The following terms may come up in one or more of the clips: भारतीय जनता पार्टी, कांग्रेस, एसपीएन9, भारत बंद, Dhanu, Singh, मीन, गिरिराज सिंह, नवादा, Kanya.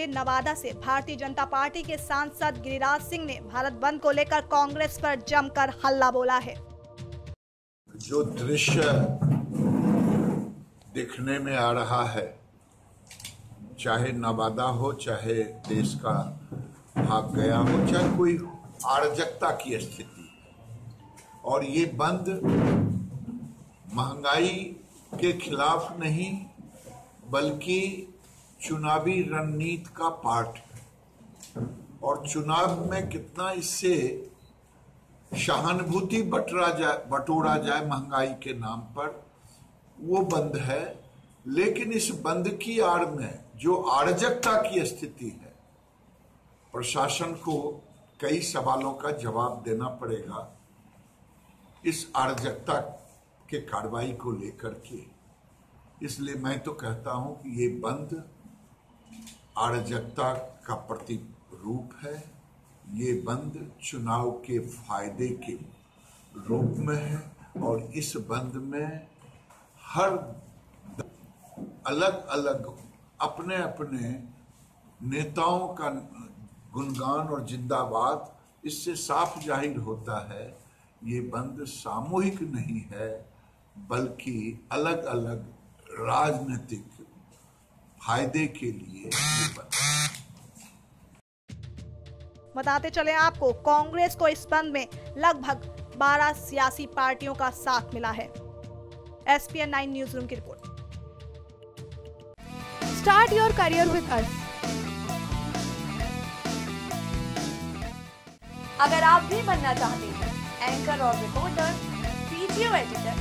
लिए नवादा से भारतीय जनता पार्टी के सांसद गिरिराज सिंह ने भारत बंद को लेकर कांग्रेस पर जमकर हल्ला बोला है। जो दृश्य दिखने में आ रहा है, चाहे नवादा हो, चाहे देश का भाग गया हो, चाहे कोई अराजकता की स्थिति, और ये बंद महंगाई के खिलाफ नहीं बल्कि चुनावी रणनीति का पार्ट है। और चुनाव में कितना इससे सहानुभूति बटोरा जाए महंगाई के नाम पर, वो बंद है। लेकिन इस बंद की आड़ में जो अराजकता की स्थिति है, प्रशासन को कई सवालों का जवाब देना पड़ेगा इस अराजकता के कार्रवाई को लेकर के। इसलिए मैं तो कहता हूं कि ये बंद अराजकता का प्रतिरूप है, ये बंद चुनाव के फायदे के रूप में है, और इस बंद में हर अलग अलग अपने अपने नेताओं का गुणगान और जिंदाबाद, इससे साफ जाहिर होता है ये बंद सामूहिक नहीं है बल्कि अलग अलग राजनीतिक फायदे के लिए ये बंद। बताते चले आपको, कांग्रेस को इस बंद में लगभग 12 सियासी पार्टियों का साथ मिला है। एसपीएन9 न्यूज रूम की रिपोर्ट। Start your career with us। अगर आप भी बनना चाहते हैं एंकर और रिपोर्टर, वीडियो एडिटर,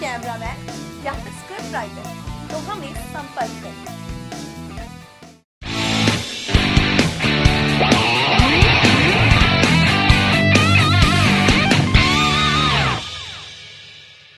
कैमरामैन या स्क्रिप्ट राइटर, तो हमें संपर्क करें।